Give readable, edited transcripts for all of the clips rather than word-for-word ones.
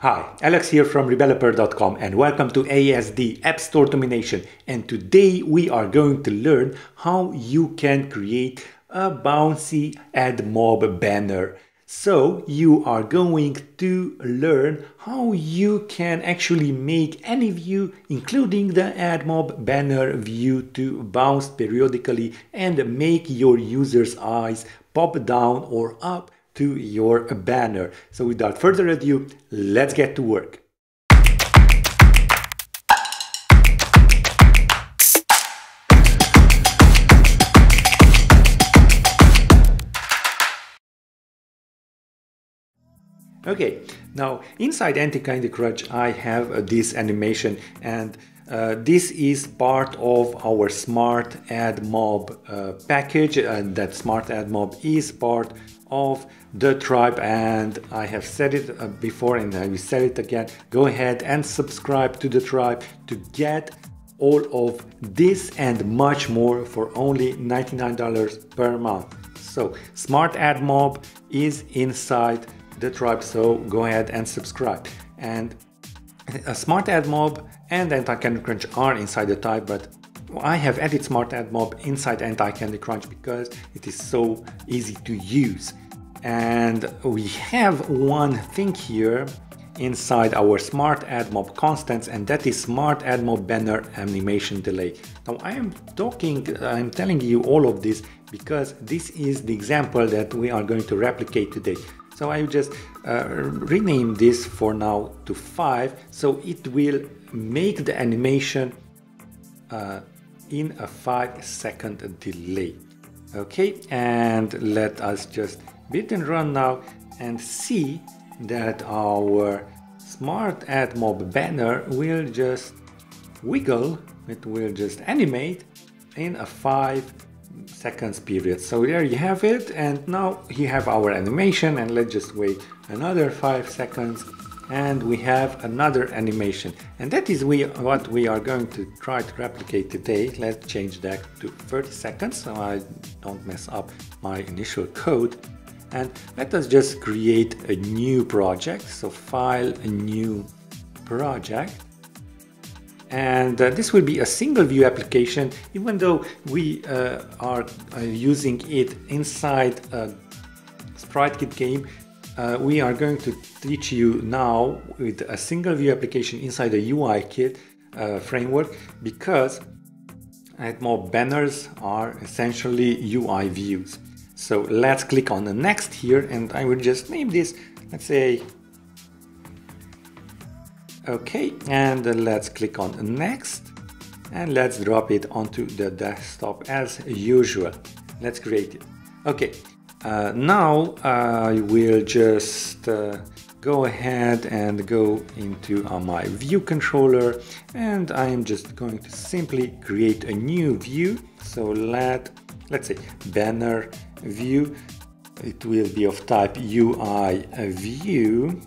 Hi, Alex here from rebeloper.com and welcome to ASD App Store Domination. And today we are going to learn how you can create a bouncy AdMob banner. So you are going to learn how you can actually make any view, including the AdMob banner view, to bounce periodically and make your users' eyes pop down or up to your banner. So without further ado, let's get to work. Okay, now inside Anti Candy Crunch I have this animation, and this is part of our SmartAdMob package, and that SmartAdMob is part of The Tribe, and I have said it before and I will say it again. Go ahead and subscribe to The Tribe to get all of this and much more for only $99 per month. So SmartAdMob is inside The Tribe, so go ahead and subscribe. And SmartAdMob and Anti Candy Crunch are inside The Tribe, but I have added SmartAdMob inside Anti Candy Crunch because it is so easy to use. And we have one thing here inside our SmartAdMob constants, and that is SmartAdMob banner animation delay. Now I'm telling you all of this because this is the example that we are going to replicate today. So I just rename this for now to 5, so it will make the animation in a 5-second delay. Okay, and let us just build and run now and see that our SmartAdMob banner will just wiggle, it will just animate in a 5 seconds period. So there you have it, and now you have our animation, and let's just wait another 5 seconds and we have another animation, and that is what we are going to try to replicate today. Let's change that to 30 seconds so I don't mess up my initial code, and let us just create a new project. So file, a new project. And this will be a single view application, even though we are using it inside a SpriteKit game. We are going to teach you now with a single view application inside the UIKit framework, because AdMob banners are essentially UI views. So let's click on the next here, and I will just name this, let's say, okay, and let's click on next, and let's drop it onto the desktop as usual. Let's create it. Okay, now I will just go ahead and go into my view controller, and I am just going to simply create a new view. So let's say banner view. It will be of type UI view.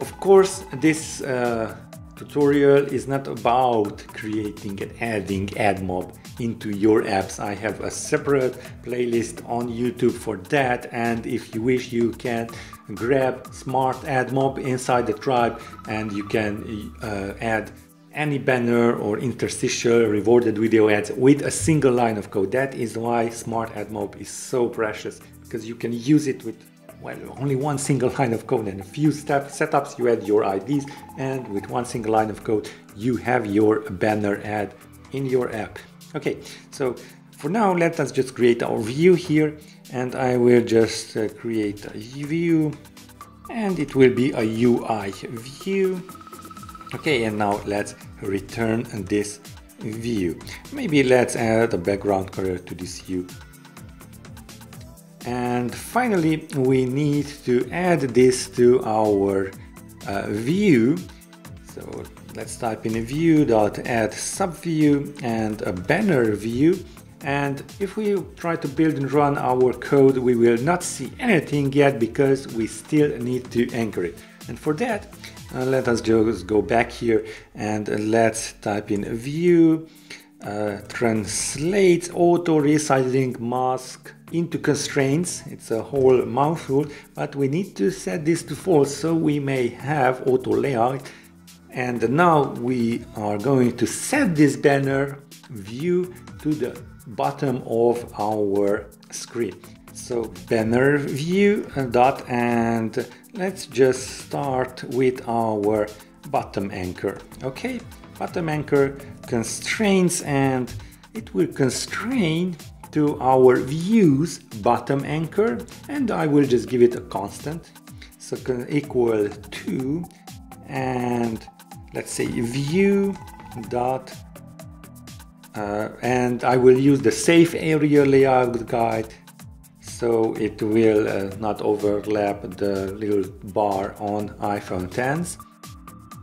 Of course, this tutorial is not about creating and adding AdMob into your apps. I have a separate playlist on YouTube for that, and if you wish, you can grab SmartAdMob inside The Tribe and you can add any banner or interstitial rewarded video ads with a single line of code. That is why SmartAdMob is so precious, because you can use it with, well, only one single line of code and a few setups. You add your IDs, and with one single line of code you have your banner ad in your app. Okay, so for now let us just create our view here, and I will just create a view, and it will be a UI view. Okay, and now let's return this view. Maybe let's add a background color to this view. And finally, we need to add this to our view. So let's type in view.add subview and a banner view. And if we try to build and run our code, we will not see anything yet because we still need to anchor it. And for that, let us just go back here and let's type in view translates auto resizing mask into constraints. It's a whole mouthful, but we need to set this to false so we may have auto layout. And now we are going to set this banner view to the bottom of our screen. So banner view dot, and let's just start with our bottom anchor. Okay, bottom anchor constraints, and it will constrain to our views bottom anchor, and I will just give it a constant, so equal to, and let's say view dot and I will use the safe area layout guide, so it will not overlap the little bar on iPhone 10s.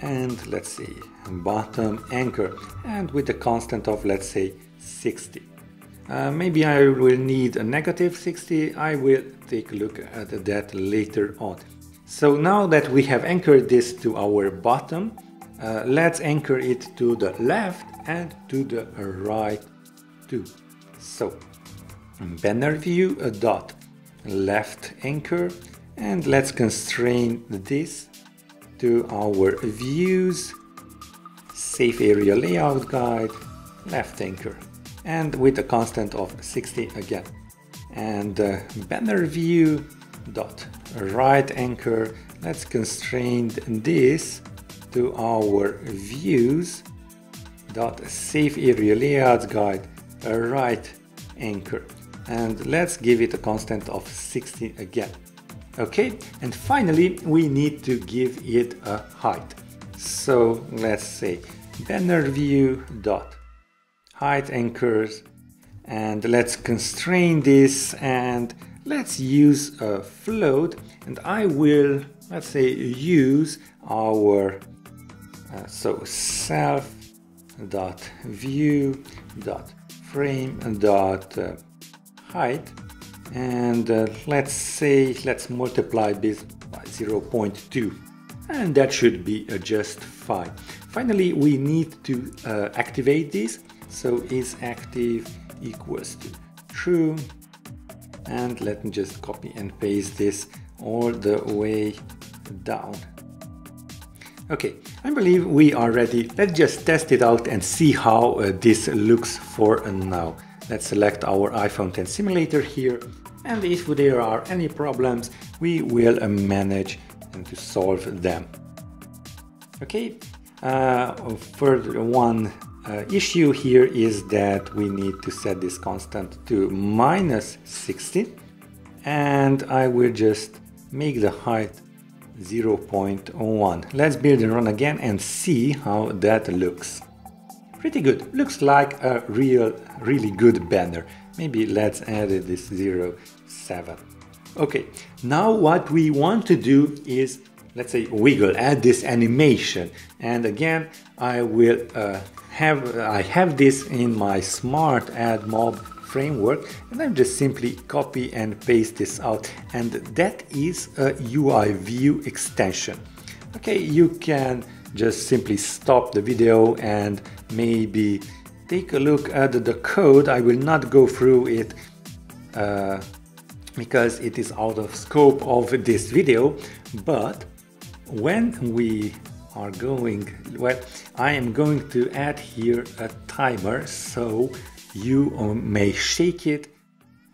And let's see, bottom anchor, and with a constant of, let's say, 60. Maybe I will need a negative 60. I will take a look at that later on. So now that we have anchored this to our bottom, let's anchor it to the left and to the right too. So banner view dot left anchor, and let's constrain this to our views safe area layout guide left anchor, and with a constant of 60 again. And banner view dot right anchor, let's constrain this to our views dot safe area layout guide right anchor, and let's give it a constant of 60 again. Okay, and finally we need to give it a height, so let's say banner view dot height anchors, and let's constrain this, and let's use a float, and I will, let's say, use our so self dot view dot frame dot height, and let's say let's multiply this by 0.2, and that should be just fine. Finally we need to activate this, so is active equals to true, and let me just copy and paste this all the way down. Okay, I believe we are ready. Let's just test it out and see how this looks for now. Let's select our iPhone 10 simulator here, and if there are any problems, we will manage and to solve them. Okay, further one issue here is that we need to set this constant to minus 60, and I will just make the height 0.1. Let's build and run again and see how that looks. Pretty good, looks like a really good banner. Maybe let's add this 0.7. Okay, now what we want to do is, let's say, wiggle, add this animation. And again, I will have this in my SmartAdMob framework, and I'm just simply copy and paste this out, and that is a UI view extension. Okay, you can just simply stop the video and maybe take a look at the code. I will not go through it because it is out of scope of this video, but when we are going, well, I am going to add here a timer, so you may shake it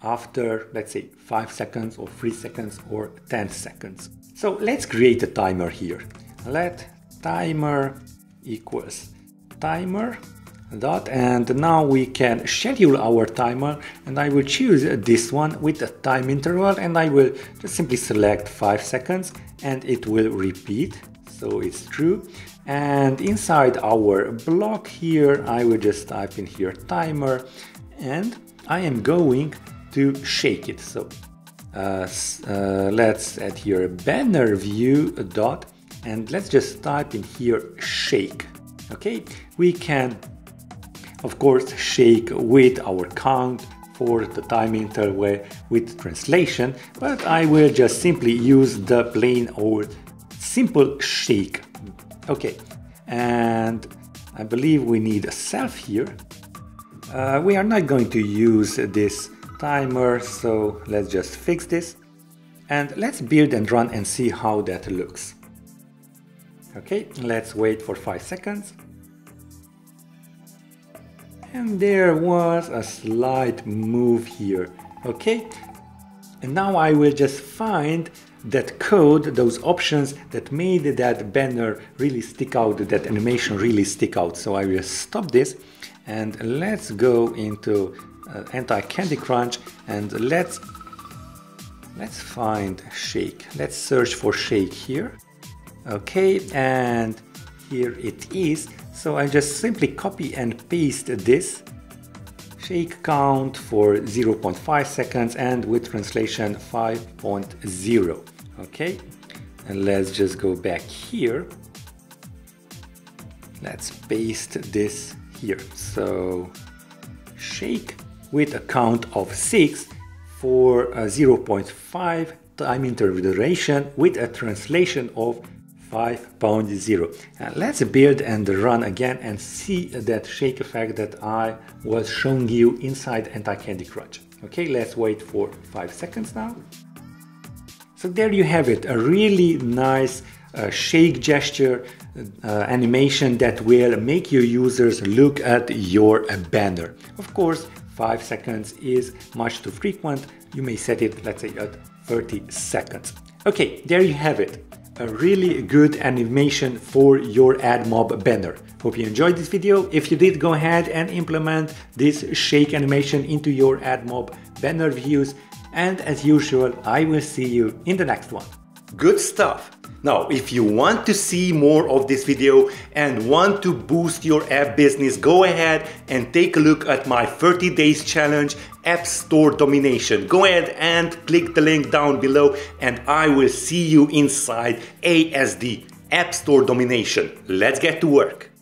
after, let's say, 5 seconds or 3 seconds or 10 seconds. So let's create a timer here. Let timer equals timer dot, and now we can schedule our timer, and I will choose this one with a time interval, and I will just simply select 5 seconds, and it will repeat, so it's true. And inside our block here, I will just type in here timer, and I am going to shake it. So let's add here banner view dot, and let's just type in here shake. Okay, we can of course shake with our count for the time interval with translation, but I will just simply use the plain old simple shake. Okay, and I believe we need a self here, We are not going to use this timer, so let's just fix this. And let's build and run and see how that looks. Okay, let's wait for 5 seconds. And there was a slight move here. Okay, and now I will just find that code, those options that made that banner really stick out, that animation really stick out. So I will stop this and let's go into Anti Candy Crunch and let's find shake. Let's search for shake here. Okay, and here it is. So I just simply copy and paste this. Shake count for 0.5 seconds and with translation 5.0. Okay, and let's just go back here. Let's paste this here. So shake with a count of 6 for a 0.5 time interval duration with a translation of 5.0. And let's build and run again and see that shake effect that I was showing you inside Anti Candy Crunch. Okay, let's wait for 5 seconds now. So there you have it, a really nice shake gesture animation that will make your users look at your banner. Of course, 5 seconds is much too frequent. You may set it, let's say, at 30 seconds. Okay, there you have it. A really good animation for your AdMob banner. Hope you enjoyed this video. If you did, go ahead and implement this shake animation into your AdMob banner views. And as usual, I will see you in the next one. Good stuff. Now, if you want to see more of this video and want to boost your app business, go ahead and take a look at my 30 days challenge, App Store Domination. Go ahead and click the link down below and I will see you inside ASD App Store Domination. Let's get to work.